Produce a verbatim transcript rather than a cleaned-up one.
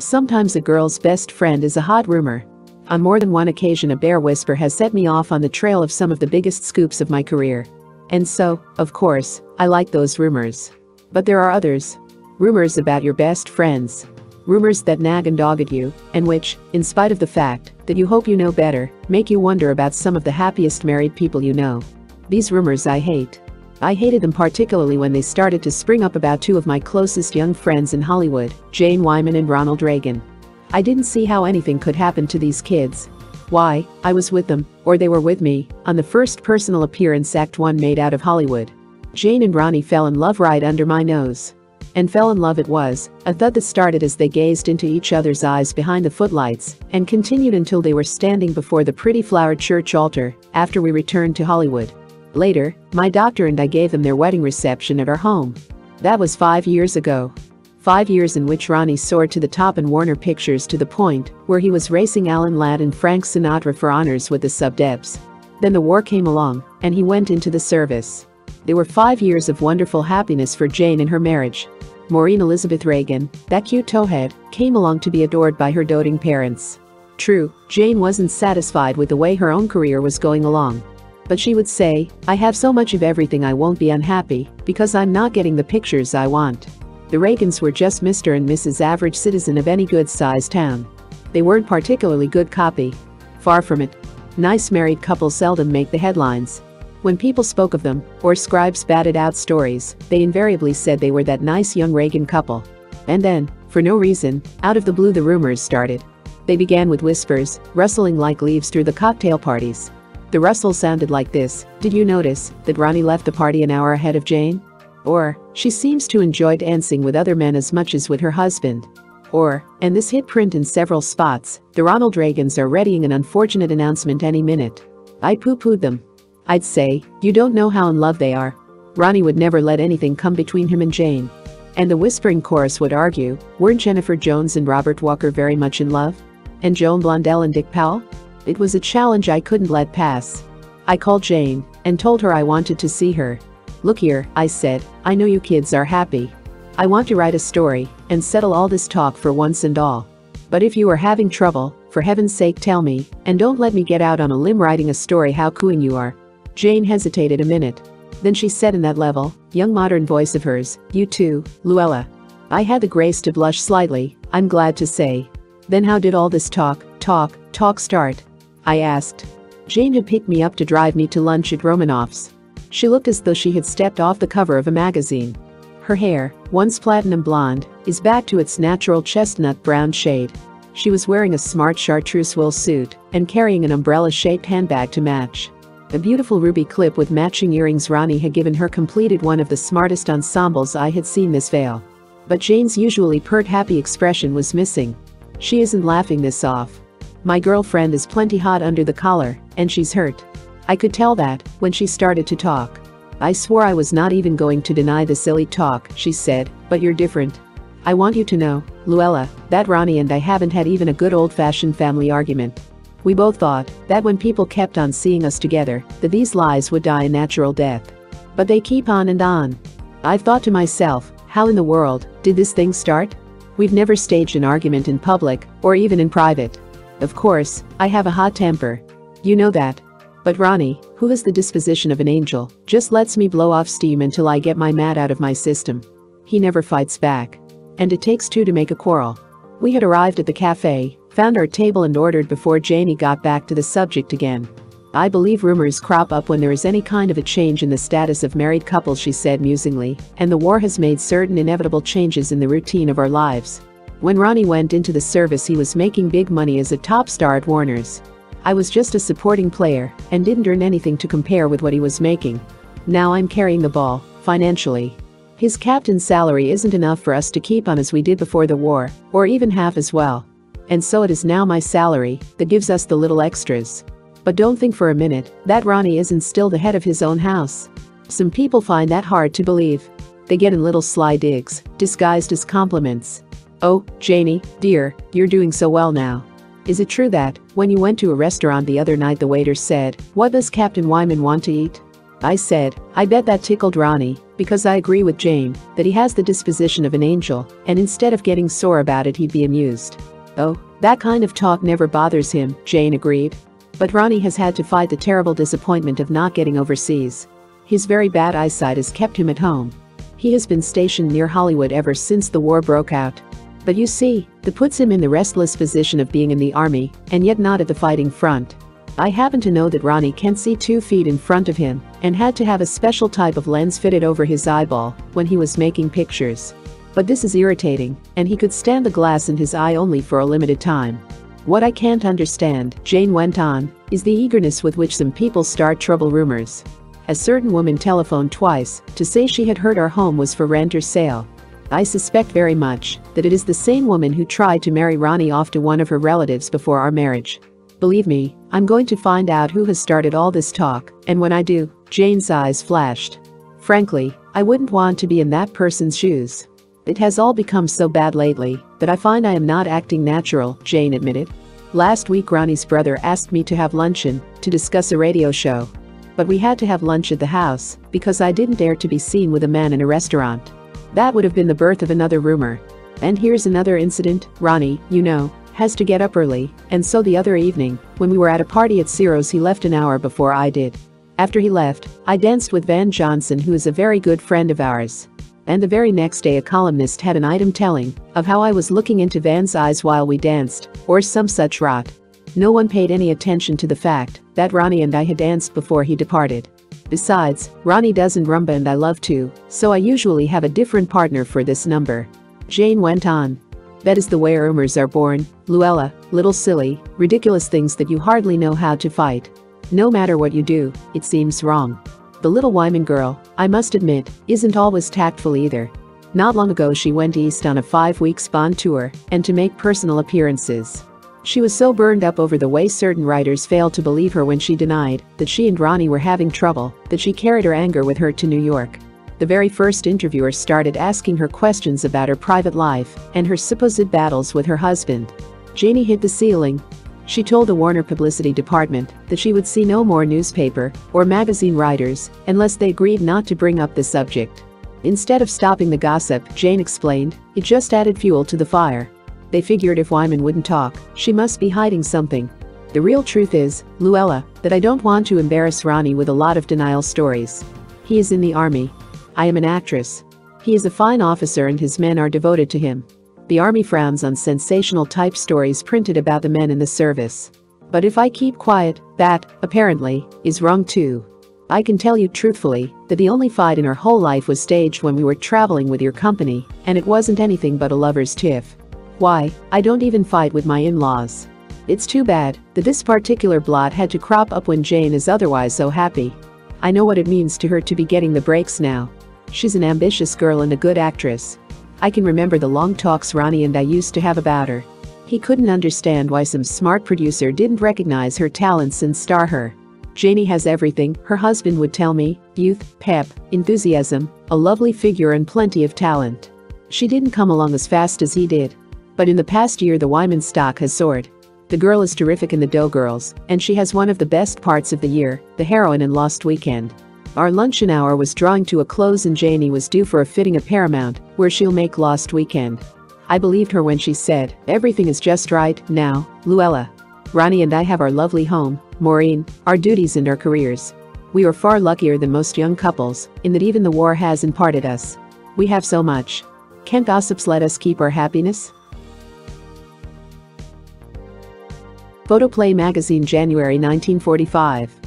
Sometimes a girl's best friend is a hot rumor. On more than one occasion, a bear whisper has set me off on the trail of some of the biggest scoops of my career. And so, of course, I like those rumors. But there are others. Rumors about your best friends. Rumors that nag and dog at you, and which, in spite of the fact that you hope you know better, make you wonder about some of the happiest married people you know. These rumors I hate. I hated them particularly when they started to spring up about two of my closest young friends in Hollywood, Jane Wyman and Ronald Reagan. I didn't see how anything could happen to these kids. Why, I was with them, or they were with me, on the first personal appearance Act one made out of Hollywood. Jane and Ronnie fell in love right under my nose. And fell in love it was, a thud that started as they gazed into each other's eyes behind the footlights, and continued until they were standing before the pretty flowered church altar, after we returned to Hollywood. Later, my doctor and I gave them their wedding reception at our home. That was five years ago. Five years in which Ronnie soared to the top in Warner Pictures to the point where he was racing Alan Ladd and Frank Sinatra for honors with the sub-debs. Then the war came along, and he went into the service. There were five years of wonderful happiness for Jane and her marriage. Maureen Elizabeth Reagan, that cute towhead, came along to be adored by her doting parents. True, Jane wasn't satisfied with the way her own career was going along. But she would say, "I have so much of everything, I won't be unhappy, because I'm not getting the pictures I want." The Reagans were just Mister and Missus Average Citizen of any good-sized town. They weren't particularly good copy. Far from it. Nice married couples seldom make the headlines. When people spoke of them, or scribes batted out stories, they invariably said they were that nice young Reagan couple. And then, for no reason, out of the blue the rumors started. They began with whispers, rustling like leaves through the cocktail parties. The rustle sounded like this: "Did you notice that Ronnie left the party an hour ahead of Jane?" Or, "She seems to enjoy dancing with other men as much as with her husband." Or, and this hit print in several spots, "The Ronald Reagans are readying an unfortunate announcement any minute." I poo-pooed them. I'd say, "You don't know how in love they are." Ronnie would never let anything come between him and Jane. And the whispering chorus would argue, "Weren't Jennifer Jones and Robert Walker very much in love? And Joan Blondell and Dick Powell?" It was a challenge I couldn't let pass. I called Jane and told her I wanted to see her. "Look here," I said, "I know you kids are happy. I want to write a story and settle all this talk for once and all. But if you are having trouble, for heaven's sake tell me, and don't let me get out on a limb writing a story how cooing you are." Jane hesitated a minute. Then she said in that level, young modern voice of hers, "You too, Luella." I had the grace to blush slightly, I'm glad to say. "Then how did all this talk, talk, talk start?" I asked. Jane had picked me up to drive me to lunch at Romanoff's. She looked as though she had stepped off the cover of a magazine. Her hair, once platinum blonde, is back to its natural chestnut brown shade. She was wearing a smart chartreuse wool suit and carrying an umbrella-shaped handbag to match. A beautiful ruby clip with matching earrings Ronnie had given her completed one of the smartest ensembles I had seen this veil. But Jane's usually pert happy expression was missing. "She isn't laughing this off. My girlfriend is plenty hot under the collar, and she's hurt." I could tell that when she started to talk. "I swore I was not even going to deny the silly talk," she said, "but you're different. I want you to know, Luella, that Ronnie and I haven't had even a good old-fashioned family argument. We both thought that when people kept on seeing us together, that these lies would die a natural death. But they keep on and on. I've thought to myself, how in the world did this thing start? We've never staged an argument in public, or even in private. Of course, I have a hot temper. You know that. But Ronnie, who has the disposition of an angel, just lets me blow off steam until I get my mad out of my system. He never fights back. And it takes two to make a quarrel." We had arrived at the cafe, found our table and ordered before Janie got back to the subject again. "I believe rumors crop up when there is any kind of a change in the status of married couples," she said musingly, "and the war has made certain inevitable changes in the routine of our lives. When Ronnie went into the service, he was making big money as a top star at Warner's. I was just a supporting player and didn't earn anything to compare with what he was making. Now I'm carrying the ball, financially. His captain's salary isn't enough for us to keep on as we did before the war, or even half as well. And so it is now my salary that gives us the little extras. But don't think for a minute that Ronnie isn't still the head of his own house." Some people find that hard to believe. They get in little sly digs, disguised as compliments. "Oh, Janie, dear, you're doing so well now. Is it true that, when you went to a restaurant the other night, the waiter said, 'What does Captain Wyman want to eat?'" I said, "I bet that tickled Ronnie, because I agree with Jane that he has the disposition of an angel, and instead of getting sore about it he'd be amused. Oh, that kind of talk never bothers him, Jane agreed. But Ronnie has had to fight the terrible disappointment of not getting overseas. His very bad eyesight has kept him at home. He has been stationed near Hollywood ever since the war broke out. But you see, that puts him in the restless position of being in the army, and yet not at the fighting front. I happen to know that Ronnie can see two feet in front of him, and had to have a special type of lens fitted over his eyeball when he was making pictures. But this is irritating, and he could stand the glass in his eye only for a limited time. What I can't understand, Jane went on, is the eagerness with which some people start trouble rumors. A certain woman telephoned twice to say she had heard our home was for rent or sale. I suspect very much that it is the same woman who tried to marry Ronnie off to one of her relatives before our marriage. Believe me, I'm going to find out who has started all this talk, and when I do, Jane's eyes flashed. Frankly, I wouldn't want to be in that person's shoes. It has all become so bad lately that I find I am not acting natural, Jane admitted. Last week Ronnie's brother asked me to have luncheon to discuss a radio show. But we had to have lunch at the house because I didn't dare to be seen with a man in a restaurant. That would have been the birth of another rumor. And here's another incident. Ronnie, you know, has to get up early, and so the other evening, when we were at a party at Ciro's, he left an hour before I did. After he left, I danced with Van Johnson, who is a very good friend of ours. And the very next day a columnist had an item telling of how I was looking into Van's eyes while we danced, or some such rot. No one paid any attention to the fact that Ronnie and I had danced before he departed. Besides, Ronnie doesn't rumba and I love to, so I usually have a different partner for this number. Jane went on. That is the way rumors are born, Luella, little silly, ridiculous things that you hardly know how to fight. No matter what you do, it seems wrong. The little Wyman girl, I must admit, isn't always tactful either. Not long ago she went east on a five-week bond tour and to make personal appearances. She was so burned up over the way certain writers failed to believe her when she denied that she and Ronnie were having trouble that she carried her anger with her to New York. The very first interviewer started asking her questions about her private life and her supposed battles with her husband. Janie hit the ceiling. She told the Warner publicity department that she would see no more newspaper or magazine writers unless they agreed not to bring up the subject. Instead of stopping the gossip, Jane explained, it just added fuel to the fire. They figured if Wyman wouldn't talk, she must be hiding something. The real truth is, Luella, that I don't want to embarrass Ronnie with a lot of denial stories. He is in the army. I am an actress. He is a fine officer and his men are devoted to him. The army frowns on sensational type stories printed about the men in the service. But if I keep quiet, that, apparently, is wrong too. I can tell you truthfully that the only fight in our whole life was staged when we were traveling with your company, and it wasn't anything but a lover's tiff. Why, I don't even fight with my in-laws. It's too bad that this particular blot had to crop up when Jane is otherwise so happy. I know what it means to her to be getting the breaks now. She's an ambitious girl and a good actress. I can remember the long talks Ronnie and I used to have about her. He couldn't understand why some smart producer didn't recognize her talents and star her. Janie has everything, her husband would tell me, youth, pep, enthusiasm, a lovely figure and plenty of talent. She didn't come along as fast as he did. But in the past year the Wyman stock has soared. The girl is terrific in The Dough Girls, and she has one of the best parts of the year, the heroine in Lost Weekend. Our luncheon hour was drawing to a close and Janie was due for a fitting at Paramount, where she'll make Lost Weekend. I believed her when she said, everything is just right now, Luella. Ronnie and I have our lovely home, Maureen, our duties and our careers. We are far luckier than most young couples, in that even the war has imparted us. We have so much. Can't gossips let us keep our happiness? Photoplay Magazine, January nineteen forty-five.